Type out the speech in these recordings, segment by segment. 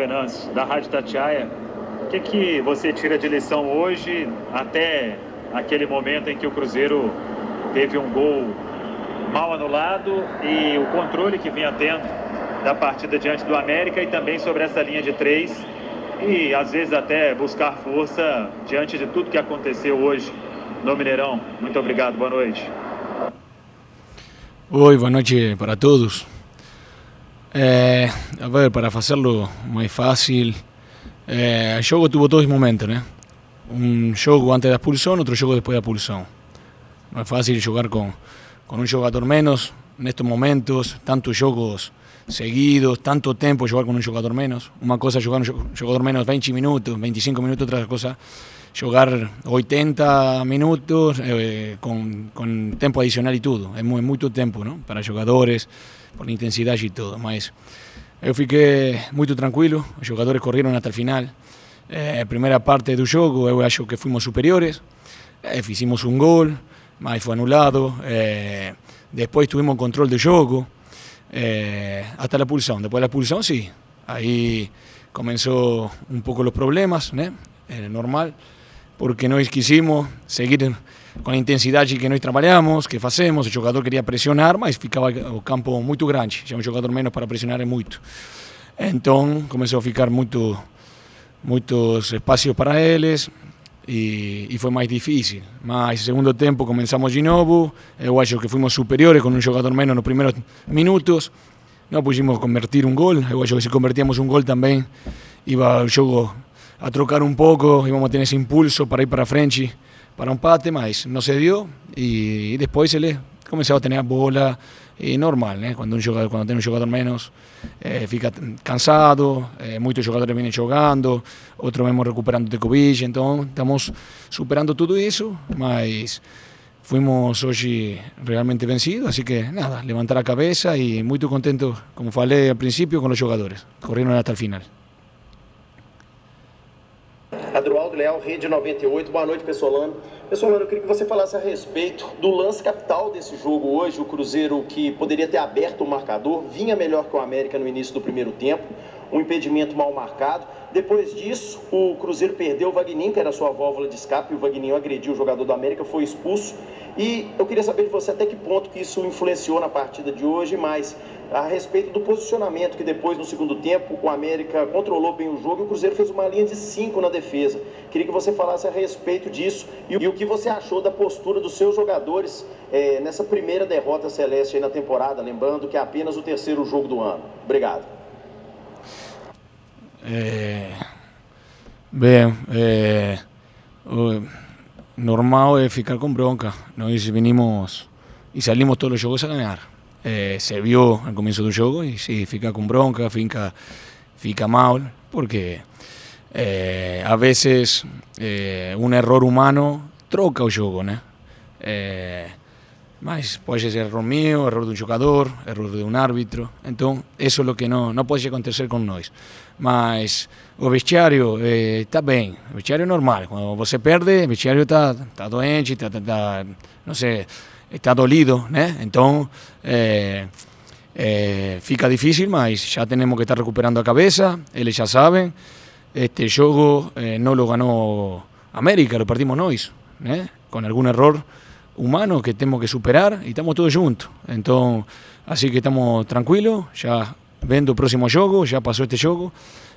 Venâncio, da Rádio Tatiaia. O que, que você tira de lição hoje até aquele momento em que o Cruzeiro teve um gol mal anulado e o controle que vinha tendo da partida diante do América e também sobre essa linha de três e às vezes até buscar força diante de tudo que aconteceu hoje no Mineirão? Muito obrigado, boa noite. Oi, boa noite para todos. A ver, para hacerlo más fácil, el juego tuvo todos los momentos, ¿no? Un juego antes de la expulsión, otro juego después de la expulsión. No es fácil jugar con un jugador menos en estos momentos, tantos juegos seguidos, tanto tiempo jugar con un jugador menos. Una cosa es jugar un jugador menos 20 minutos, 25 minutos, otra cosa jugar 80 minutos con tiempo adicional y todo. Es mucho tiempo, ¿no? Para jugadores, por intensidad y todo. Mas yo fiquei muy tranquilo, los jugadores corrieron hasta el final. Primera parte del juego, yo acho que fuimos superiores, hicimos un gol, mas fue anulado. Después tuvimos control del juego, hasta la expulsión. Después de la expulsión, sí, ahí comenzó un poco los problemas, ¿no? Normal, porque no quisimos seguir con a intensidade que nós trabalhamos, que fazemos. O jogador queria pressionar, mas ficava o campo muito grande, já um jogador menos para pressionar é muito. Então começou a ficar muitos espaços para eles e foi mais difícil. Mas no segundo tempo começamos de novo, eu acho que fomos superiores com um jogador menos nos primeiros minutos, não pudimos convertir um gol, eu acho que se convertíamos um gol também, ia o jogo a trocar um pouco, íamos ter esse impulso para ir para frente, para un empate, mas no se dio y después se le comenzó a tener bola y normal, ¿eh? Cuando tiene un jugador menos, fica cansado, muchos jugadores vienen jugando, otros vemos recuperando de COVID, entonces estamos superando todo eso, mas fuimos hoy realmente vencidos, así que nada, levantar la cabeza y muy contentos, como falei al principio, con los jugadores, corrieron hasta el final. Adroaldo Leal, Rede 98, boa noite, Pezzolano. Pezzolano, eu queria que você falasse a respeito do lance capital desse jogo hoje. O Cruzeiro, que poderia ter aberto o marcador, vinha melhor que o América no início do primeiro tempo, um impedimento mal marcado. Depois disso, o Cruzeiro perdeu o Vagninho, que era a sua válvula de escape, e o Vagninho agrediu o jogador do América, foi expulso. E eu queria saber de você até que ponto que isso influenciou na partida de hoje, mas a respeito do posicionamento, que depois, no segundo tempo, o América controlou bem o jogo e o Cruzeiro fez uma linha de 5 na defesa. Queria que você falasse a respeito disso e o que você achou da postura dos seus jogadores nessa primeira derrota celeste aí na temporada, lembrando que é apenas o terceiro jogo do ano. Obrigado. Bem, normal é ficar com bronca. Nós venimos e salimos todos os jogos a ganhar. Se vio al comienzo del juego y sí, fica con bronca, fica mal, porque a veces un error humano troca el juego, ¿no? Mas puede ser error mío, error de un jugador, error de un árbitro, entonces eso es lo que no puede acontecer con nosotros. Mas el vestiario está bien, el vestiario es normal, cuando você perde, el vestiario está doente, está no sé, está dolido, né? Entonces fica difícil, mas ya tenemos que estar recuperando la cabeza, ellos ya saben, este juego no lo ganó América, lo perdimos nosotros, ¿eh? Con algún error humano que tenemos que superar y estamos todos juntos, entonces así que estamos tranquilos, ya vendo el próximo juego, ya pasó este juego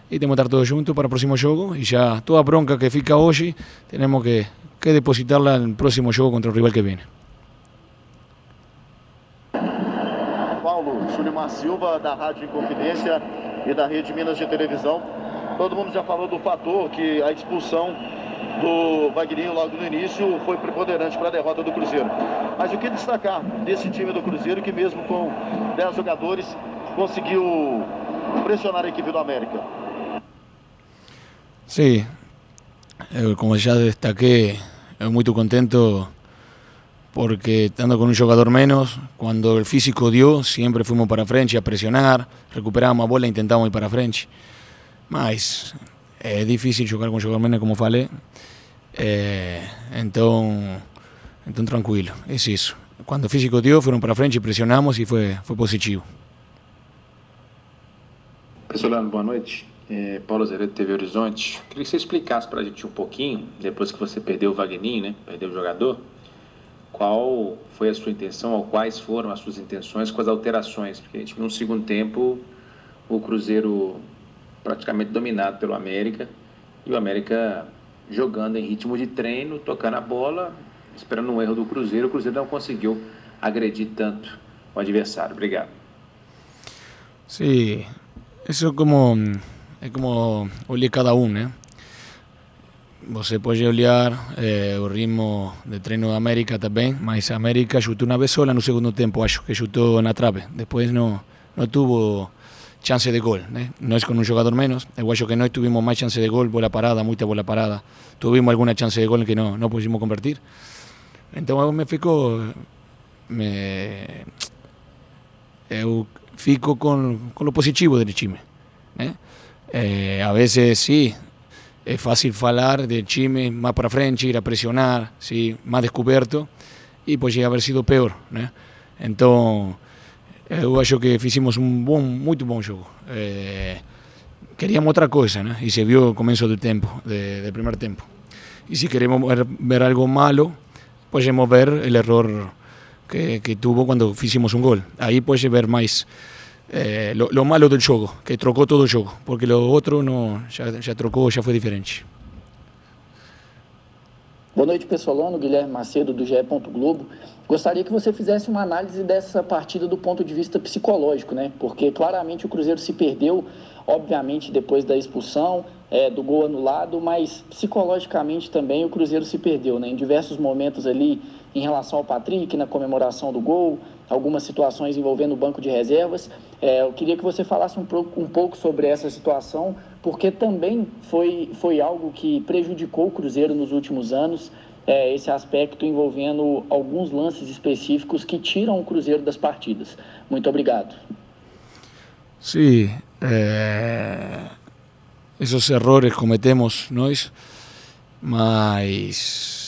y tenemos que estar todos juntos para el próximo juego y ya toda bronca que fica hoy tenemos que depositarla en el próximo juego contra el rival que viene. Júlio Silva, da Rádio Inconfidência e da Rede Minas de Televisão. Todo mundo já falou do fator que a expulsão do Wagninho logo no início foi preponderante para a derrota do Cruzeiro. Mas o que destacar desse time do Cruzeiro, que mesmo com 10 jogadores conseguiu pressionar a equipe do América? Sim, como já destaquei, eu muito contente porque estando con un jugador menos, cuando el físico dio, siempre fuimos para frente a presionar, recuperábamos la bola e intentábamos ir para frente. Mas es difícil jugar con un jugador menos, como falei, entonces tranquilo, es eso. Cuando el físico dio, fueron para frente, presionamos y fue positivo. Pezzolano, boa noite. Paulo Zeredo, TV Horizonte. Queria que você explicasse para a gente um pouquinho, depois que você perdeu o Vagninho, né? Perdeu o jogador. Qual foi a sua intenção, ou quais foram as suas intenções com as alterações? Porque a gente viu no segundo tempo o Cruzeiro praticamente dominado pelo América, e o América jogando em ritmo de treino, tocando a bola, esperando um erro do Cruzeiro. O Cruzeiro não conseguiu agredir tanto o adversário. Obrigado. Sim, isso é como olhar cada um, né? Você pode olhar o ritmo de treino da América também, mas a América chutou uma vez só no segundo tempo, acho que chutou na trave. Depois não teve chance de gol, né? Nós com um jogador menos, eu acho que nós tivemos mais chance de gol, bola parada, muita bola parada. Tivemos alguma chance de gol que não pudimos convertir. Então eu fico com o positivo do time, né? A vezes sim, é fácil falar de time mais para frente, ir a pressionar, sim, mais descoberto, e pode haver sido pior, né? Então, eu acho que fizemos um muito bom jogo. Queríamos outra coisa, né? E se viu no começo do tempo, do primeiro tempo. E se queremos ver algo malo, podemos ver o erro que tuvo quando fizemos um gol. Aí pode ver mais lo malo do jogo, que trocou todo o jogo, porque o outro já trocou, já foi diferente. Boa noite, Pezzolano, Guilherme Macedo, do GE Globo. Gostaria que você fizesse uma análise dessa partida do ponto de vista psicológico, né? Porque claramente o Cruzeiro se perdeu, obviamente depois da expulsão, do gol anulado, mas psicologicamente também o Cruzeiro se perdeu, né? Em diversos momentos ali, em relação ao Patrick, na comemoração do gol, algumas situações envolvendo o banco de reservas. Eu queria que você falasse um pouco sobre essa situação, porque também foi algo que prejudicou o Cruzeiro nos últimos anos, esse aspecto envolvendo alguns lances específicos que tiram o Cruzeiro das partidas. Muito obrigado. Sim, esses erros cometemos nós, mas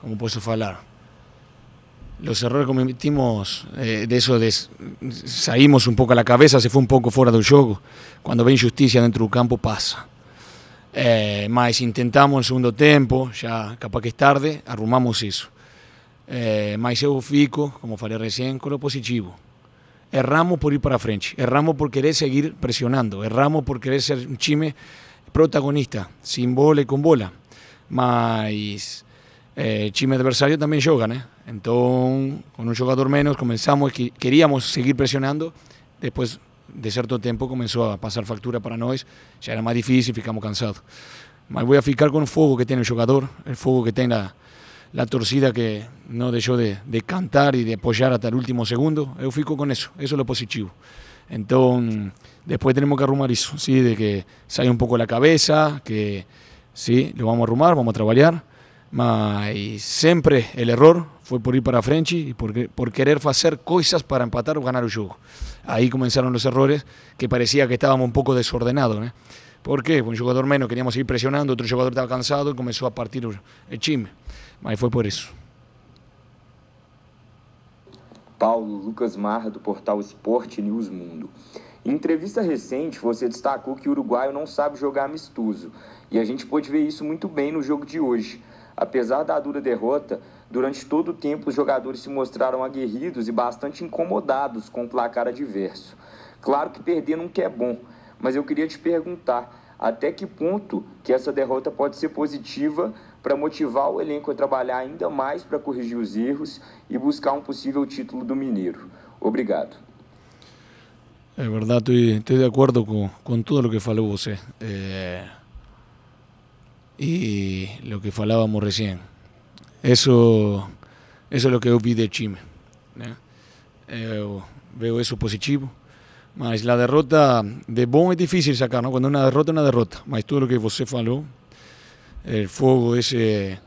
como posso falar? Los errores que cometimos, de eso saímos un poco a la cabeza, se fue un poco fuera del juego. Cuando ve injusticia dentro del campo pasa. Mas intentamos en segundo tiempo, ya capaz que es tarde, arrumamos eso. Mas eu fico, como falei recién, con lo positivo. Erramos por ir para frente, erramos por querer seguir presionando, erramos por querer ser un time protagonista, sin bola y con bola. Mas time adversario también juega, ¿no? Entonces, con un jugador menos comenzamos, queríamos seguir presionando, después de cierto tiempo comenzó a pasar factura para nosotros, ya era más difícil, ficamos cansados. Mas voy a ficar con el fuego que tiene el jugador, el fuego que tiene la torcida que no dejó de cantar y de apoyar hasta el último segundo, yo fico con eso, eso es lo positivo. Entonces, después tenemos que arrumar eso, ¿sí? De que salga un poco la cabeza, que sí, lo vamos a arrumar, vamos a trabajar. Mas sempre o erro foi por ir para frente e por querer fazer coisas para empatar ou ganhar o jogo. Aí começaram os erros que parecia que estávamos um pouco desordenados, né? Porque um jogador menos queríamos ir pressionando, outro jogador estava cansado e começou a partir o time. Mas foi por isso. Paulo Lucas Marra, do portal Sport News Mundo. Em entrevista recente, você destacou que o uruguaio não sabe jogar amistoso. E a gente pôde ver isso muito bem no jogo de hoje. Apesar da dura derrota, durante todo o tempo os jogadores se mostraram aguerridos e bastante incomodados com o placar adverso. Claro que perder nunca é bom, mas eu queria te perguntar até que ponto que essa derrota pode ser positiva para motivar o elenco a trabalhar ainda mais para corrigir os erros e buscar um possível título do Mineiro. Obrigado. É verdade, estou de acordo com tudo o que falou você. Y lo que falábamos recién, eso es lo que yo vi del time, ¿no? Veo eso positivo, mas la derrota de bom es difícil sacar, ¿no? Cuando una derrota, mas todo lo que você faló, el fuego ese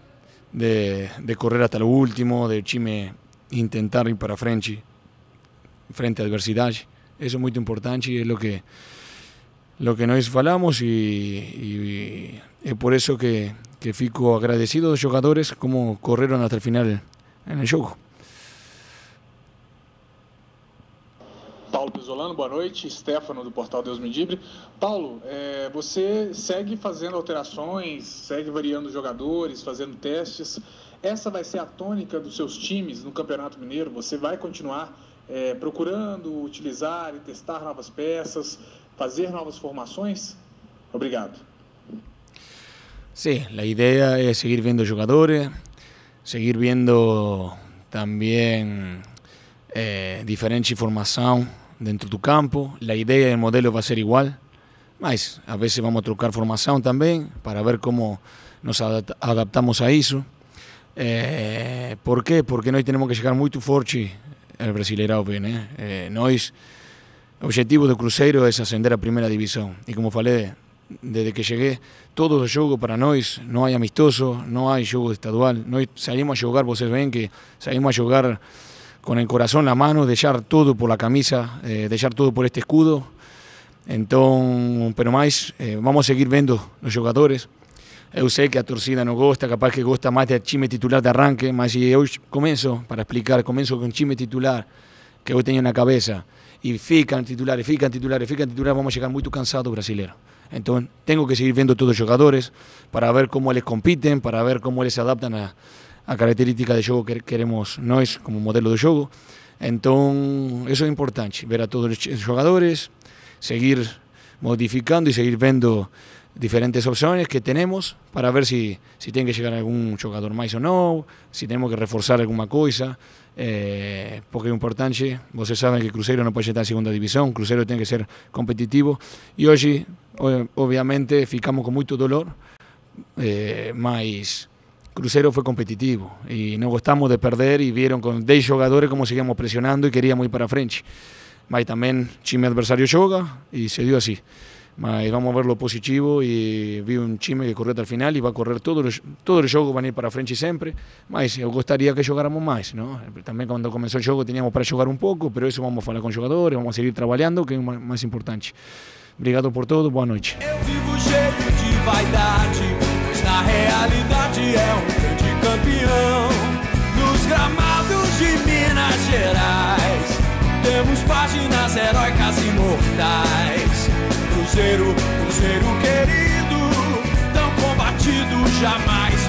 de correr hasta lo último, del time intentar ir para frente, frente a adversidad, eso es muy importante y es lo que nos falamos y es por eso que fico agradecido a los jugadores como corrieron hasta el final en el juego. Paulo Pezzolano, boa noite. Stefano, do portal Deus Medibre. Paulo, você segue fazendo alterações, segue variando jogadores, fazendo testes. Essa vai ser a tônica dos seus times no Campeonato Mineiro? Você vai continuar procurando utilizar e testar novas peças, fazer novas formações? Obrigado. Sí, la idea es seguir viendo jugadores, seguir viendo también diferentes formaciones dentro del campo. La idea del modelo va a ser igual, mas a veces vamos a trocar formación también para ver cómo nos adaptamos a eso. ¿Por qué? Porque nosotros tenemos que llegar muy fuerte al Brasileirão, ¿eh? El objetivo del Cruzeiro es ascender a primera división y como falei, desde que llegué, todos los juegos para nosotros, no hay amistoso, no hay juego estadual, nosotros salimos a jugar, ustedes ven que salimos a jugar con el corazón en la mano, dejar todo por la camisa, dejar todo por este escudo, entonces, pero más, vamos a seguir viendo los jugadores. Yo sé que la torcida no gusta, capaz que gusta más del time titular de arranque, mas si yo comienzo, para explicar, comienzo con un time titular que yo tenía en la cabeza, y fican titulares, vamos a llegar muy cansados brasileños. Entonces tengo que seguir viendo todos los jugadores para ver cómo les compiten, para ver cómo les adaptan a características de juego que queremos nosotros como modelo de juego. Entonces eso es importante, ver a todos los jugadores, seguir modificando y seguir viendo diferentes opciones que tenemos para ver si tiene que llegar algún jugador más o no, si tenemos que reforzar alguna cosa, porque es importante. Ustedes saben que el Cruzeiro no puede estar en segunda división, Cruzeiro tiene que ser competitivo y hoy obviamente ficamos con mucho dolor, mas Cruzeiro fue competitivo y no gostamos de perder y vieron con 10 jugadores cómo seguíamos presionando y queríamos ir para frente, mas también el time adversario juega y se dio así. Mas vamos a ver lo positivo y vi un time que corrió hasta el final y va a correr todos los juegos, van a ir para frente siempre. Mas yo gustaría que jugáramos más, ¿no? También cuando comenzó el juego teníamos para jugar un poco, pero eso vamos a hablar con jugadores, vamos a seguir trabajando, que es más importante. Obrigado por todo, buenas noches. Cruzeiro querido, tão combatido, jamais